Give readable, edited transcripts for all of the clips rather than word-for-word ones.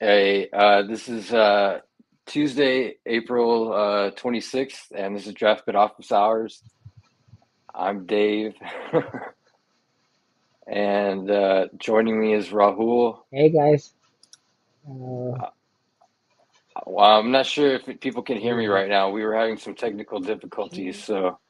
Hey, this is Tuesday, April 26th, and this is Draftbit Office Hours. I'm Dave, and joining me is Rahul. Hey, guys. Well, I'm not sure if people can hear me right now. We were having some technical difficulties, so...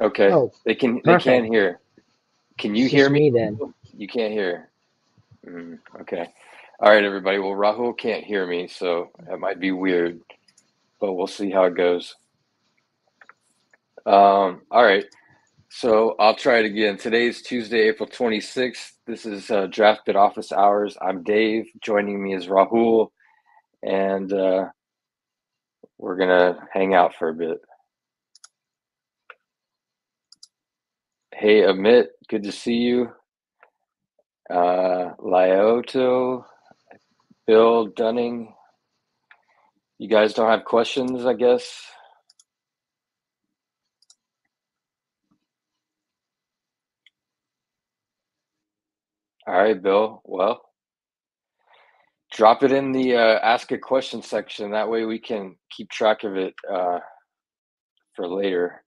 Okay, oh, they can hear. Can you hear me? Then you can't hear. Okay, all right, everybody. Well, Rahul can't hear me, so that might be weird, but we'll see how it goes. All right, so I'll try it again. Today's Tuesday, April 26th. This is Draftbit Office Hours. I'm Dave. Joining me is Rahul, and we're gonna hang out for a bit. Hey, Amit, good to see you. Lyoto, Bill Dunning. You guys don't have questions, I guess? All right, Bill. Well, drop it in the ask a question section. That way we can keep track of it for later.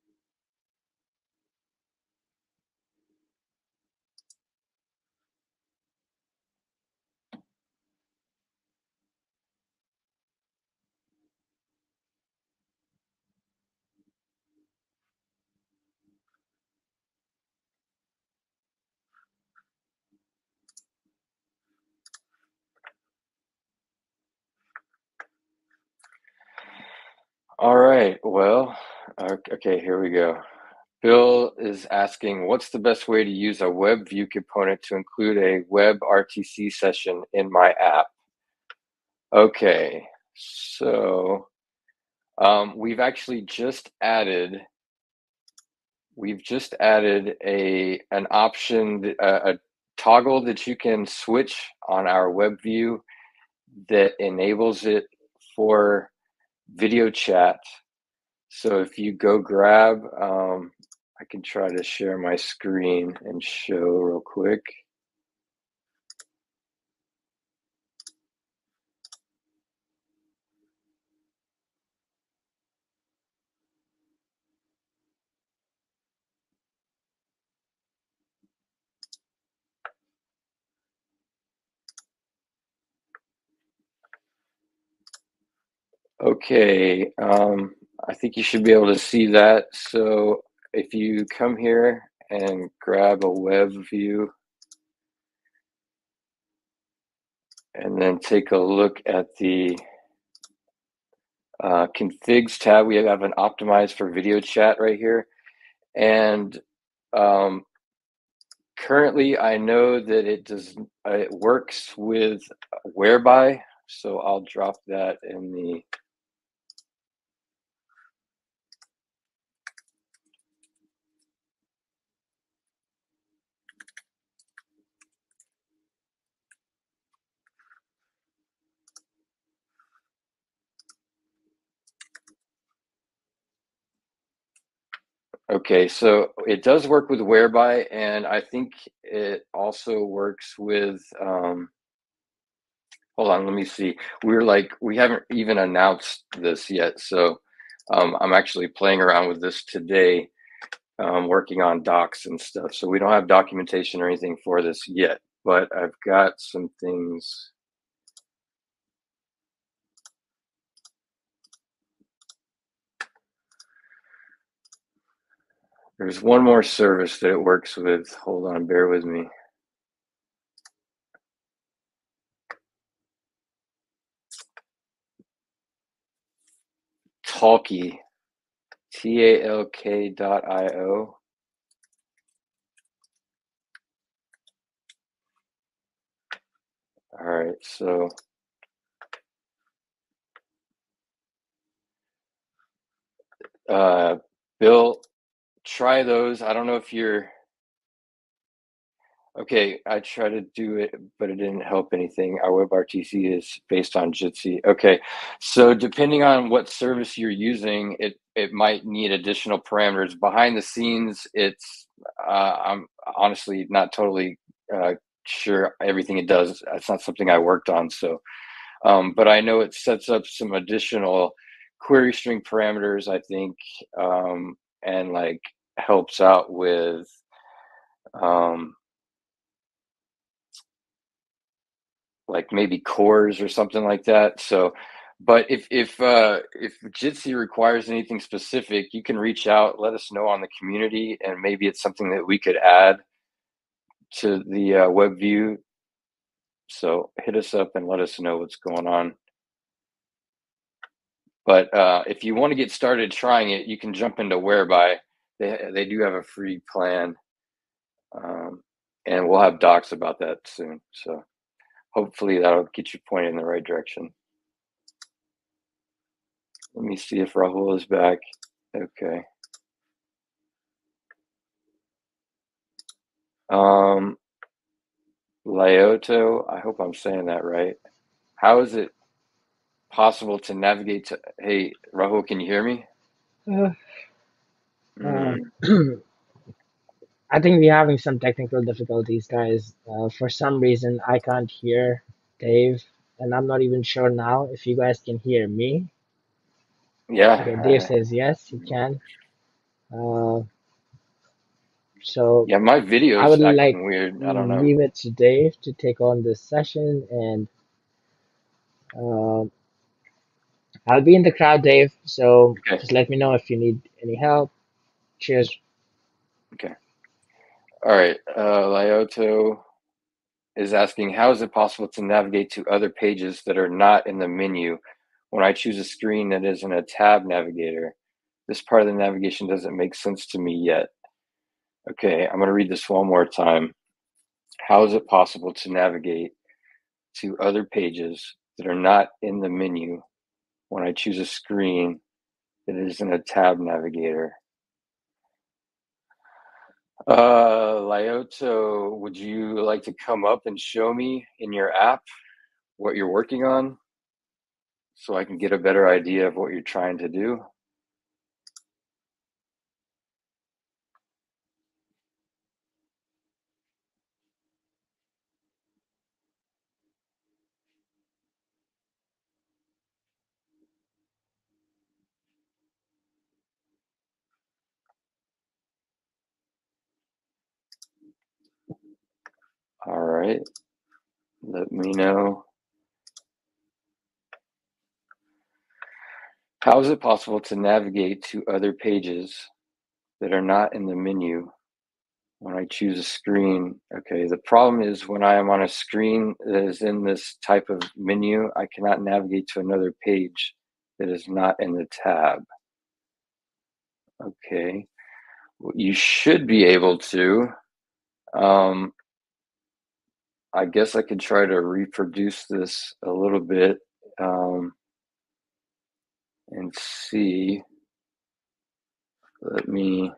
All right, well, okay, here we go. Bill is asking, what's the best way to use a WebView component to include a WebRTC session in my app? Okay, so we've actually just added, an option, a toggle that you can switch on our WebView that enables it for video chat. So if you go grab, I can try to share my screen and show real quick. Okay, I think you should be able to see that. So if you come here and grab a web view and then take a look at the configs tab, we have an optimized for video chat right here. And currently I know that it does, it works with whereby. So I'll drop that in the okay, so it does work with whereby, and I think it also works with hold on, let me see. We haven't even announced this yet, so I'm actually playing around with this today, working on docs and stuff. So we don't have documentation or anything for this yet, but I've got some things. There's one more service that it works with. Hold on, bear with me. Talkie, TALK.io. All right, so Bill, try those. I don't know if you're okay. I tried to do it, but it didn't help anything. Our WebRTC is based on Jitsi. Okay, so depending on what service you're using, it might need additional parameters. Behind the scenes, it's I'm honestly not totally sure everything it does. It's not something I worked on, so but I know it sets up some additional query string parameters, I think, and like helps out with like maybe cores or something like that. So, but if Jitsi requires anything specific, you can reach out, let us know on the community, and maybe it's something that we could add to the web view. So hit us up and let us know what's going on. But if you want to get started trying it, you can jump into Whereby. They do have a free plan, and we'll have docs about that soon. So hopefully that'll get you pointed in the right direction. Let me see if Rahul is back. Okay. Lyoto, I hope I'm saying that right. How is it possible to navigate to? Hey, Rahul, can you hear me? I think we're having some technical difficulties, guys. For some reason, I can't hear Dave, and I'm not even sure now if you guys can hear me. Yeah. Okay, Dave says yes, he can. So yeah, my video is like weird. I don't know. Leave it to Dave to take on this session, and I'll be in the crowd, Dave. So okay, just let me know if you need any help. Cheers. Okay. All right. Lyoto is asking, how is it possible to navigate to other pages that are not in the menu when I choose a screen that isn't a tab navigator? This part of the navigation doesn't make sense to me yet. Okay, I'm going to read this one more time. How is it possible to navigate to other pages that are not in the menu when I choose a screen that isn't a tab navigator? Lyoto, would you like to come up and show me in your app what you're working on so I can get a better idea of what you're trying to do? All right, let me know. How is it possible to navigate to other pages that are not in the menu when I choose a screen? Okay, the problem is when I am on a screen that is in this type of menu, I cannot navigate to another page that is not in the tab. Okay, you should be able to. I guess I could try to reproduce this a little bit and see. Let me.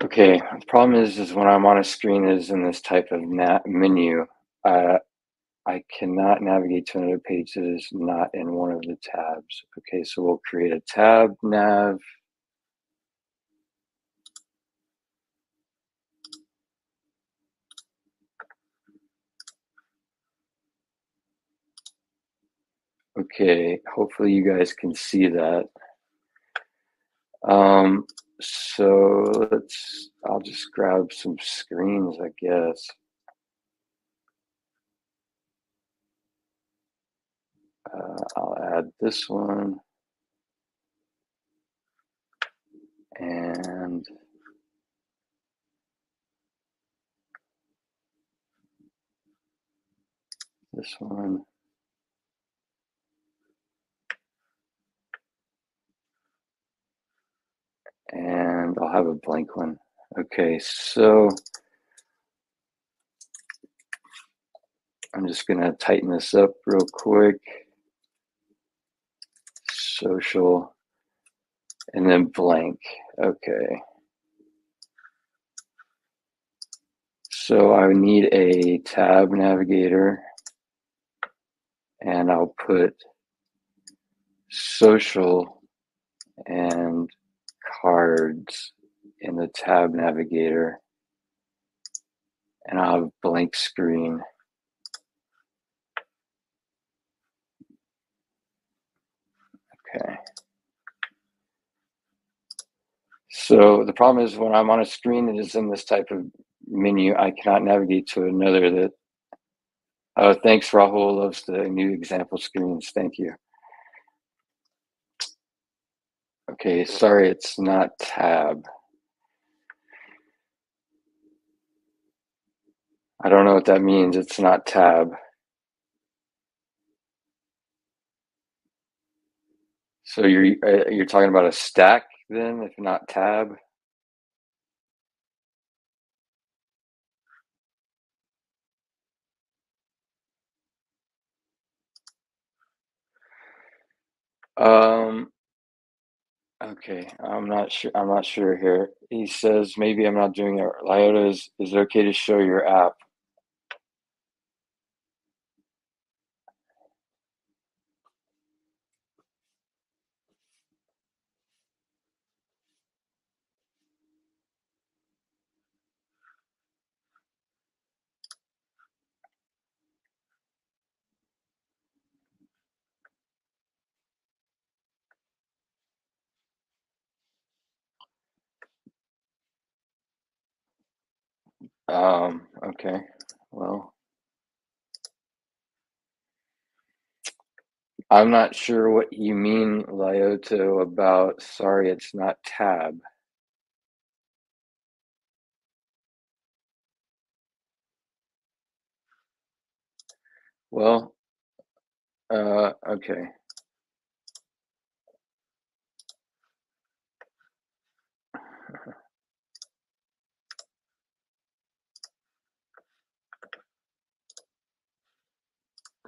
Okay, the problem is when I'm on a screen that is in this type of menu, I cannot navigate to another page that is not in one of the tabs. Okay, so we'll create a tab nav. Okay, hopefully you guys can see that. So I'll just grab some screens, I guess. I'll add this one. And this one. have a blank one. Okay, so I'm just going to tighten this up real quick. Social and then blank. Okay. So I need a tab navigator and I'll put social and cards in the tab navigator and I'll have blank screen. Okay. So the problem is when I'm on a screen that is in this type of menu, I cannot navigate to another that. Oh, thanks, Rahul loves the new example screens. Thank you. Okay, sorry, it's not tab. I don't know what that means. It's not tab. So you're talking about a stack then, if not tab? Okay, I'm not sure here. He says maybe I'm not doing it. Lyota, is it okay to show your app? Okay, well, I'm not sure what you mean, Lyoto, about sorry, it's not tab. Well, okay.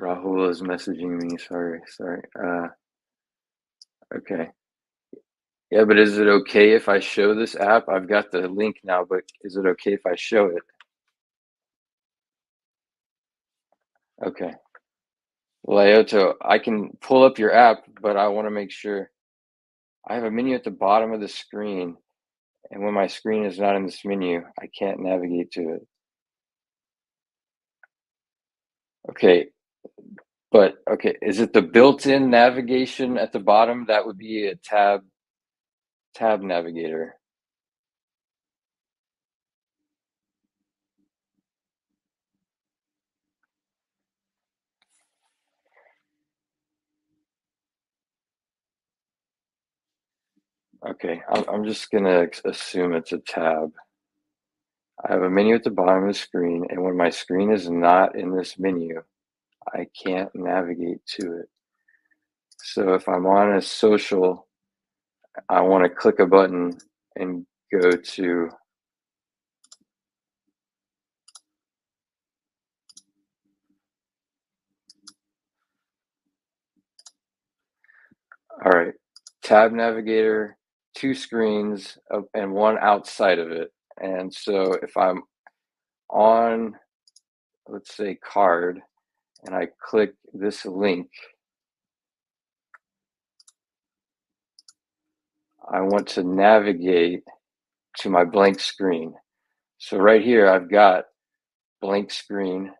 Rahul is messaging me. Sorry. Okay. Yeah, but is it okay if I show this app? I've got the link now, but is it okay if I show it? Okay. Lyoto, I can pull up your app, but I want to make sure. I have a menu at the bottom of the screen, and when my screen is not in this menu, I can't navigate to it. Okay. But okay, is it the built-in navigation at the bottom? That would be a tab navigator. Okay, I'm just gonna assume it's a tab. I have a menu at the bottom of the screen, and when my screen is not in this menu, I can't navigate to it. So if I'm on a social, I want to click a button and go to all right, tab navigator, two screens and one outside of it. And so if I'm on, let's say card, and I click this link, I want to navigate to my blank screen. So right here, I've got blank screen.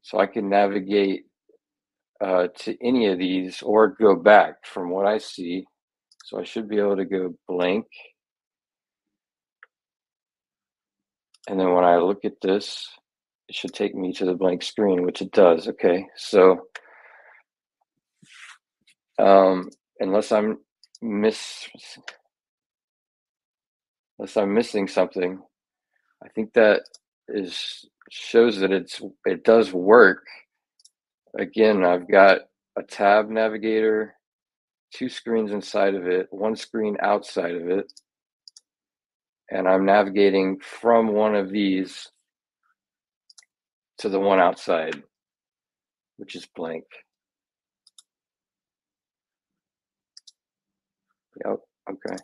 So I can navigate to any of these or go back from what I see. So I should be able to go blank. And then when I look at this, it should take me to the blank screen, which it does. Okay, so unless I'm missing something, I think that shows that it does work. Again, I've got a tab navigator, two screens inside of it, one screen outside of it. And I'm navigating from one of these to the one outside, which is blank. Yep, okay.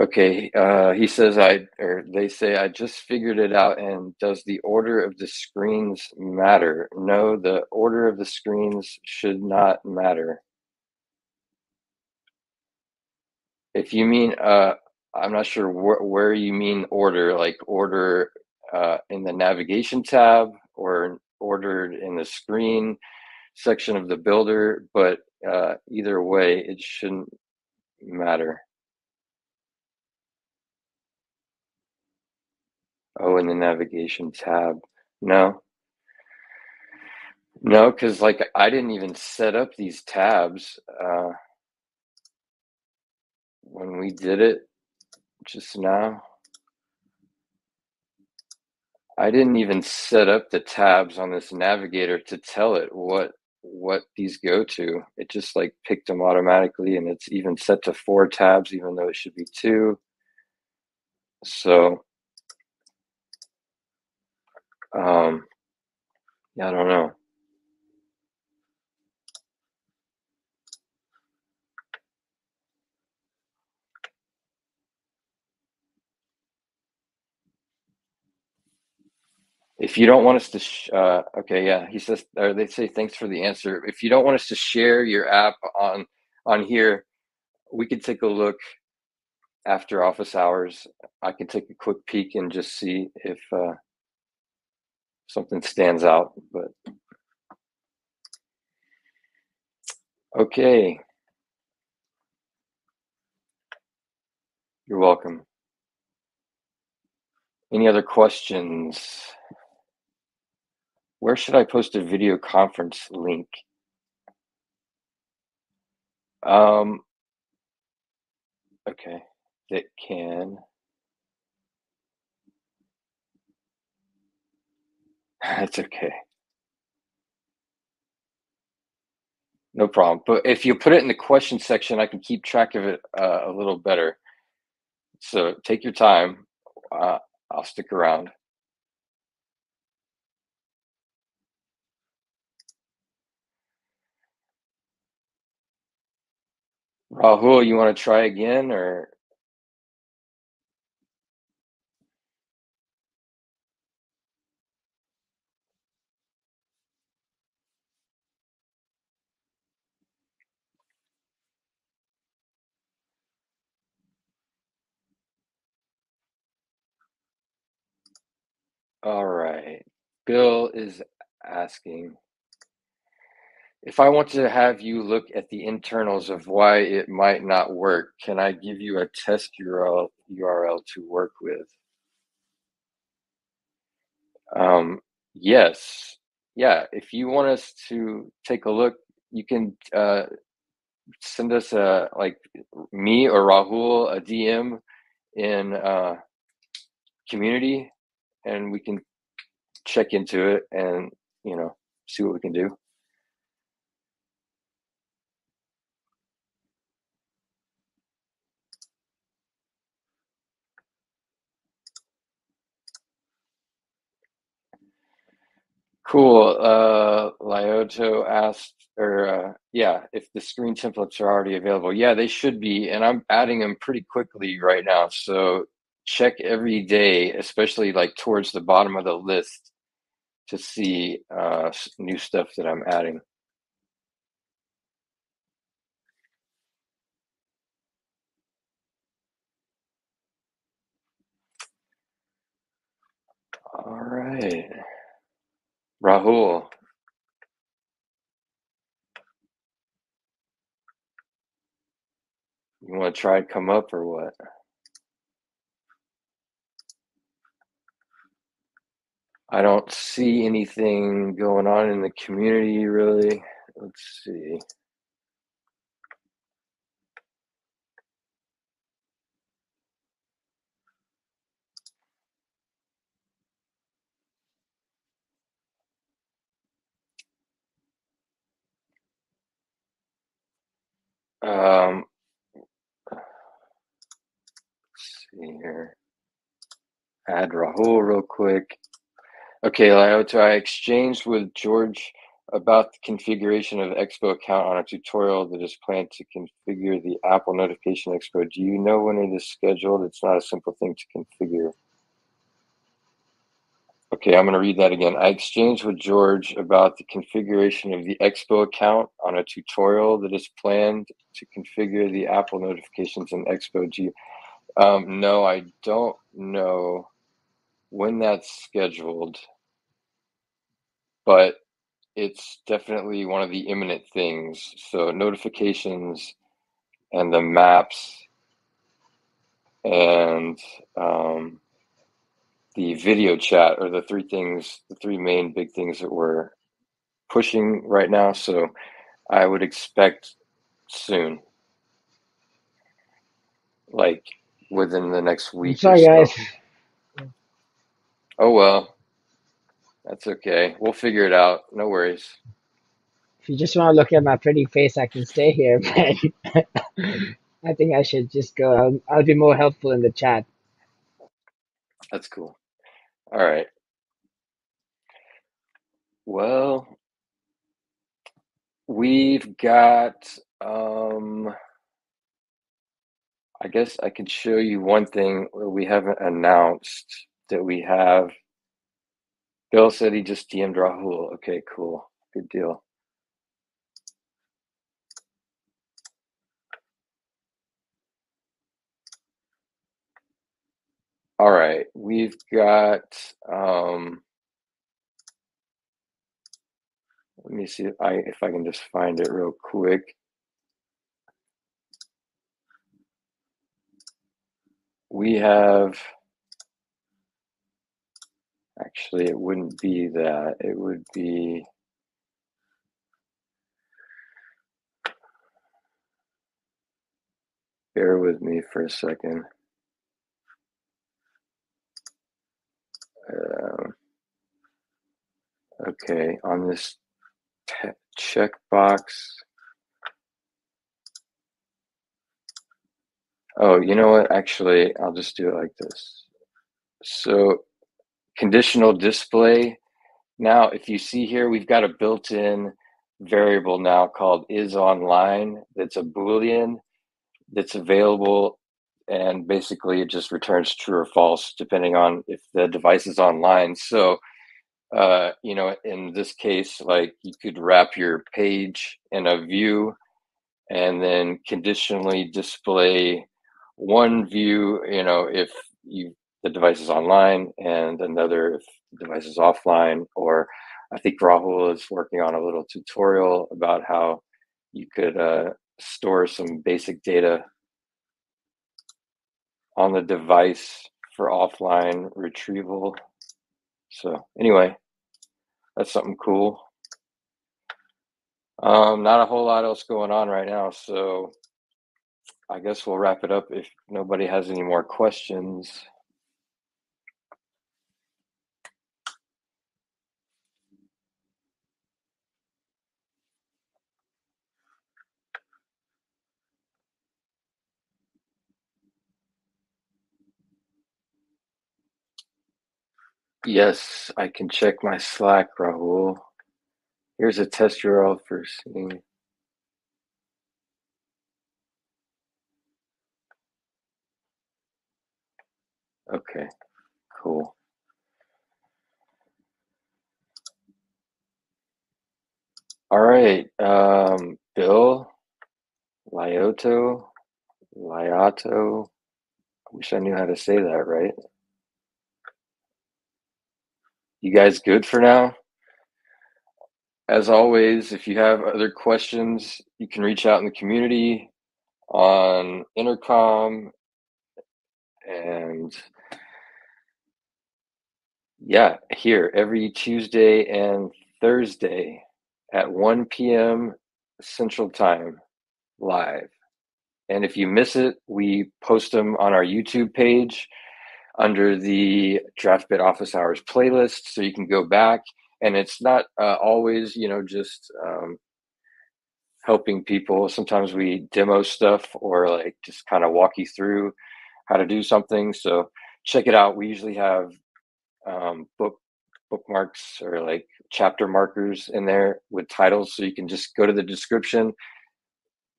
Okay, he says they say, I just figured it out. And does the order of the screens matter? No, the order of the screens should not matter. If you mean, I'm not sure where you mean order, like order in the navigation tab or ordered in the screen section of the builder, but either way, it shouldn't matter. Oh, in the navigation tab. No. No, because like I didn't even set up these tabs when we did it just now. I didn't even set up the tabs on this navigator to tell it what these go to. It just like picked them automatically, and it's even set to 4 tabs, even though it should be 2. So yeah, I don't know. If you don't want us to, okay, yeah, he says, or they say, thanks for the answer. If you don't want us to share your app on here, we could take a look after office hours. I can take a quick peek and just see if something stands out, but okay. You're welcome. Any other questions? Where should I post a video conference link? Okay, that can. That's okay. No problem. But if you put it in the question section, I can keep track of it a little better. So take your time. I'll stick around. Rahul, you want to try again or? All right, Bill is asking, if I want to have you look at the internals of why it might not work, can I give you a test URL to work with? Yes, yeah, if you want us to take a look, you can send us a, like me or Rahul, a DM in community, and we can check into it and, you know, see what we can do. Cool. Lyoto asked, or yeah, if the screen templates are already available. Yeah, they should be, and I'm adding them pretty quickly right now. So check every day, especially like towards the bottom of the list, to see new stuff that I'm adding. All right, Rahul. You want to try to come up or what? I don't see anything going on in the community, really. Let's see. Let's see here. Add Rahul real quick. Okay, Lyoto, I exchanged with George about the configuration of Expo account on a tutorial that is planned to configure the Apple notification Expo. Do you know when it is scheduled? It's not a simple thing to configure. Okay, I'm going to read that again. I exchanged with George about the configuration of the Expo account on a tutorial that is planned to configure the Apple notifications in Expo. Do you, no, I don't know when that's scheduled, but it's definitely one of the imminent things. So notifications and the maps and the video chat are the three things, the three main big things that we're pushing right now. So I would expect soon, like within the next week. Sorry, or so. Guys. Oh, well. That's okay. We'll figure it out. No worries. If you just want to look at my pretty face, I can stay here, but I think I should just go. I'll be more helpful in the chat. That's cool. All right. Well, we've got, I guess I could show you one thing we haven't announced that we have. Bill said he just DM'd Rahul. Okay, cool. Good deal. All right, we've got, let me see if I can just find it real quick. We have, actually, it wouldn't be that. It would be, bear with me for a second. Okay, on this checkbox. Oh, you know what? Actually, I'll just do it like this. So, conditional display. Now, if you see here, we've got a built-in variable now called isOnline that's a Boolean that's available, and basically it just returns true or false depending on if the device is online. So, you know, in this case, like you could wrap your page in a view and then conditionally display one view, you know, if you the device is online, and another if the device is offline. Or I think Rahul is working on a little tutorial about how you could store some basic data on the device for offline retrieval. So anyway, that's something cool. Not a whole lot else going on right now, so I guess we'll wrap it up if nobody has any more questions. Yes, I can check my Slack, Rahul. Here's a test URL for seeing. Okay, cool. All right, Bill, Lyoto. I wish I knew how to say that right. You guys good for now? As always, if you have other questions, you can reach out in the community on Intercom. And yeah, here every Tuesday and Thursday at 1 p.m. Central Time live. And if you miss it, we post them on our YouTube page under the Draftbit Office Hours playlist, so you can go back. And it's not always, you know, just helping people. Sometimes we demo stuff or like just kind of walk you through how to do something. So check it out. We usually have bookmarks or like chapter markers in there with titles. So you can just go to the description,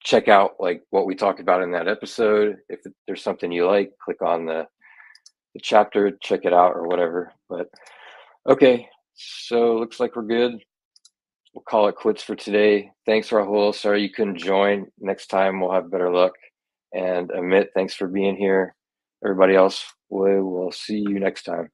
check out like what we talked about in that episode. If there's something you like, click on the chapter, check it out or whatever. But okay, so looks like we're good. We'll call it quits for today. Thanks, Rahul. Sorry you couldn't join. Next time we'll have better luck. And Amit, thanks for being here. Everybody else, we will see you next time.